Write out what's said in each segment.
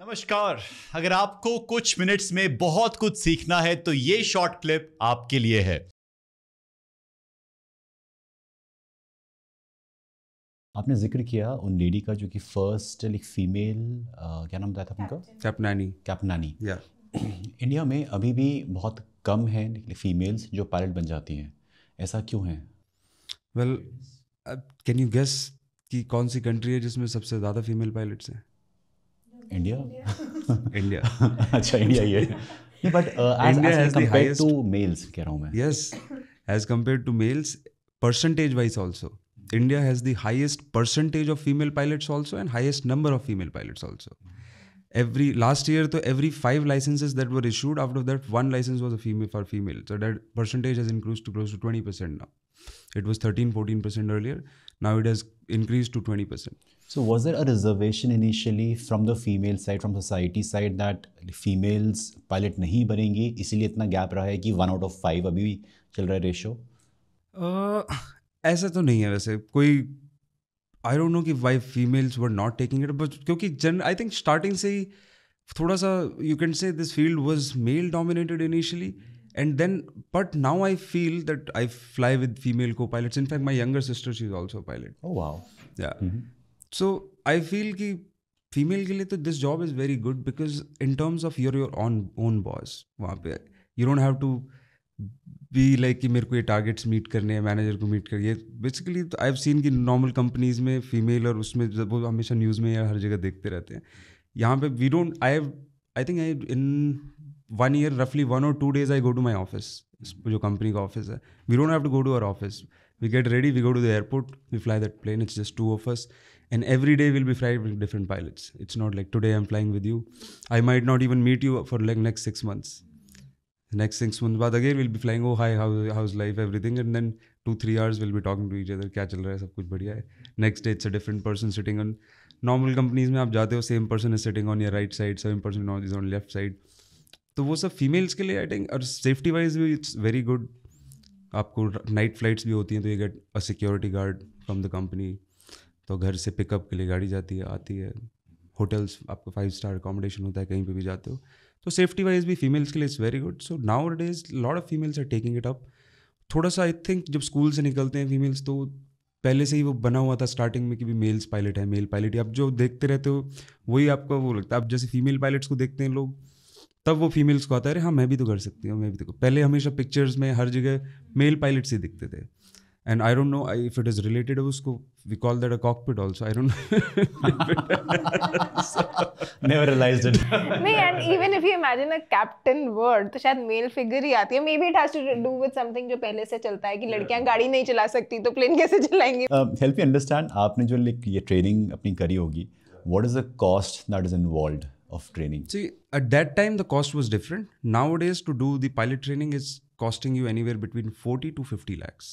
नमस्कार। अगर आपको कुछ मिनट्स में बहुत कुछ सीखना है तो ये शॉर्ट क्लिप आपके लिए है। आपने जिक्र किया उन लेडी का जो कि फर्स्ट लाइक फीमेल क्या नाम बताया था उनका, कैप्टनानी। इंडिया में अभी भी बहुत कम है फीमेल्स जो पायलट बन जाती हैं, ऐसा क्यों है? वेल, कैन यू गेस कि कौन सी कंट्री है जिसमें सबसे ज़्यादा फीमेल पायलट्स हैं? इंडिया। अच्छा, इंडिया ही है। But as compare to males कह रहा हूँ मैं। Yes, as compare to males percentage wise also India has the highest percentage of female pilots also and highest number of female pilots also. Every last year तो every 5 licenses that were issued, out of that 1 license was a female for female, so that percentage has increased to close to 20% now. It was 13-14% earlier, now it has increased to 20%. So was there a reservation initially from the female side, from society side, that females pilot नहीं बनेंगी, इसीलिए इतना gap रहा है कि 1 out of 5 अभी भी चल रहा है रेशो? ऐसा तो नहीं है वैसे कोई। आई डोंट नो कि why females were not taking it, but क्योंकि आई थिंक स्टार्टिंग से ही थोड़ा सा you can say this field was male dominated initially and then but now I feel that I fly with female co-pilots. In fact my younger sister, she is also a pilot. Oh wow. Yeah. So I feel ki female ke liye to this job is very good because in terms of you're your own boss wahan pe, you don't have to be like ki mere ko ye targets meet karne hai, manager ko meet kar. ye basically I have seen ki normal companies mein female aur usme wo hamesha news mein ya har jagah dekhte rehte hain. yahan pe we don't, I think in 1 year roughly 1 or 2 days I go to my office, jo company ka office hai. we don't have to go to our office, we get ready, we go to the airport, we fly that plane. it's just 2 of us and every day we'll be flying with different pilots. it's not like today I'm flying with you, I might not even meet you for like next 6 months. next 6 months baad again we'll be flying. oh hi, how's life, everything, and then 2-3 hours we'll be talking to each other, kya chal raha hai, sab kuch badhiya hai. next day it's a different person sitting on. normal companies mein aap jaate ho, same person is sitting on your right side, same person is on left side. तो वो सब females के लिए I think, और safety wise भी it's very good. आपको night flights भी होती हैं तो you get a security guard from the company, तो घर से पिकअप के लिए गाड़ी जाती है, आती है. होटल्स आपको 5 स्टार अकोमोडेशन होता है कहीं पे भी जाते हो, तो सेफ्टी वाइज भी फीमेल्स के लिए it's very good. So nowadays lot of females are taking it up. थोड़ा सा आई थिंक जब स्कूल से निकलते हैं फीमेल्स तो पहले से ही वो बना हुआ था स्टार्टिंग में कि भी मेल्स पायलट है, मेल पायलट. आप जो देखते रहते हो वही आपको वो लगता है. आप जैसे फीमेल पायलट्स को देखते हैं लोग, तब वो फीमेल्स को आता है अरे हाँ मैं भी तो कर सकती हूँ, मैं भी तो. पहले हमेशा पिक्चर्स में हर जगह मेल पायलट्स ही दिखते थे. And I don't know if it is related, उसको we call that a cockpit also. I don't know, never realized it. नहीं, and even if you imagine a captain word तो शायद male figure ही आती है. Maybe it has to do with something जो पहले से चलता है कि लड़कियां गाड़ी नहीं चला सकती तो प्लेन कैसे चलाएंगी. हेल्प मी अंडरस्टैंड, आपने जो ये ट्रेनिंग अपनी करी होगी, what is the cost that is involved of training? See, at that time the cost was different. nowadays to do the pilot training is costing you anywhere between 40 to 50 lakhs.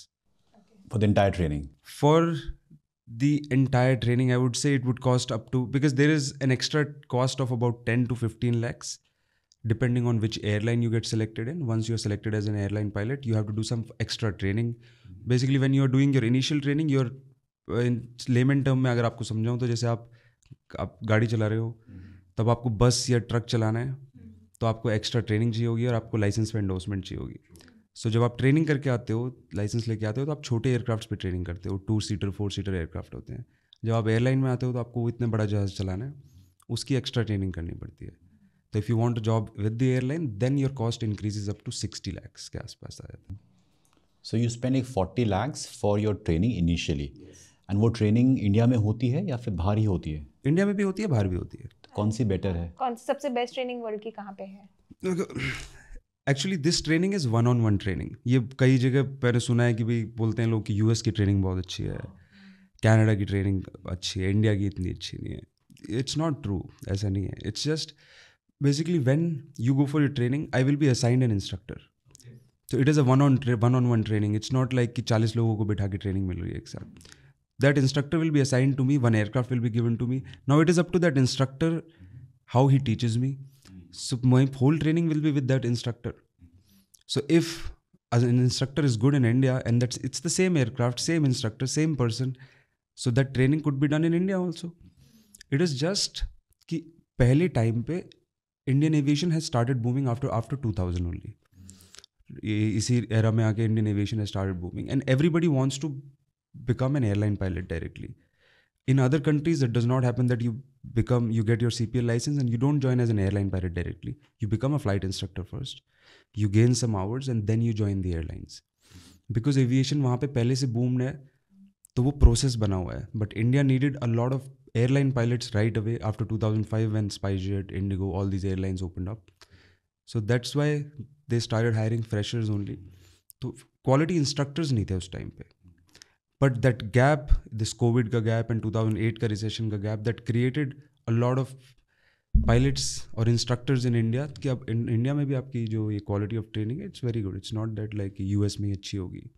Okay. For the entire training? For the entire training I would say it would cost up to, because there is an extra cost of about 10 to 15 lakhs depending on which airline you get selected in. once you are selected as an airline pilot you have to do some extra training. basically when you are doing your initial training, your in layman term mein agar aapko samjhaun to jaise आप गाड़ी चला रहे हो, तब आपको बस या truck चलाना है तो आपको एक्स्ट्रा ट्रेनिंग चाहिए होगी और आपको लाइसेंस पे एंडोर्समेंट चाहिए होगी. सो जब आप ट्रेनिंग करके आते हो, लाइसेंस लेके आते हो, तो आप छोटे एयरक्राफ्ट्स पे ट्रेनिंग करते हो. 2-seater 4-seater एयरक्राफ्ट होते हैं. जब आप एयरलाइन में आते हो तो आपको इतना बड़ा जहाज़ चलाना है, उसकी एक्स्ट्रा ट्रेनिंग करनी पड़ती है. तो if you want a job with the airline then your cost increases up to 60 lakhs के आसपास आ जाता है. So you spend 40 lakhs for your training initially, and वो ट्रेनिंग इंडिया में होती है या फिर बाहर ही होती है? इंडिया में भी होती है, बाहर भी होती है. कौन सी बेटर है? कौन सी सबसे बेस्ट ट्रेनिंग वर्ल्ड की कहाँ पे है? Actually this training is 1-on-1 training. ये कई जगह पर सुना है कि भाई बोलते हैं लोग कि यूएस की ट्रेनिंग बहुत अच्छी है, कनाडा की ट्रेनिंग अच्छी है, इंडिया की इतनी अच्छी नहीं है. इट्स नॉट ट्रू, ऐसा नहीं है. It's just basically when you go for your training I will be assigned an instructor. तो it is a 1-on-1 training. It's not like कि 40 लोगों को बिठा के ट्रेनिंग मिल रही है एक साथ. that instructor will be assigned to me, one aircraft will be given to me. now it is up to that instructor how he teaches me. so my whole training will be with that instructor. so if an instructor is good in India and that's it's the same aircraft, same instructor, same person, so that training could be done in India also. it is just ki पहले time पे Indian aviation has started booming after 2000 only. ये इसी era में आके Indian aviation has started booming and everybody wants to become an airline pilot directly. In other countries, it does not happen that you get your CPL license and you don't join as an airline pilot directly. You become a flight instructor first. You gain some hours and then you join the airlines. Because aviation वहाँ पे पहले से boomed है, तो वो process बना हुआ है. But India needed a lot of airline pilots right away after 2005 when SpiceJet, Indigo, all these airlines opened up. So that's why they started hiring freshers only. तो quality instructors नहीं थे उस time पे. But that gap, this COVID का gap and 2008 का recession का gap, that created a lot of pilots or instructors in India. कि अब India में भी आपकी जो ये quality of training है, it's very good. It's not that like US में अच्छी होगी.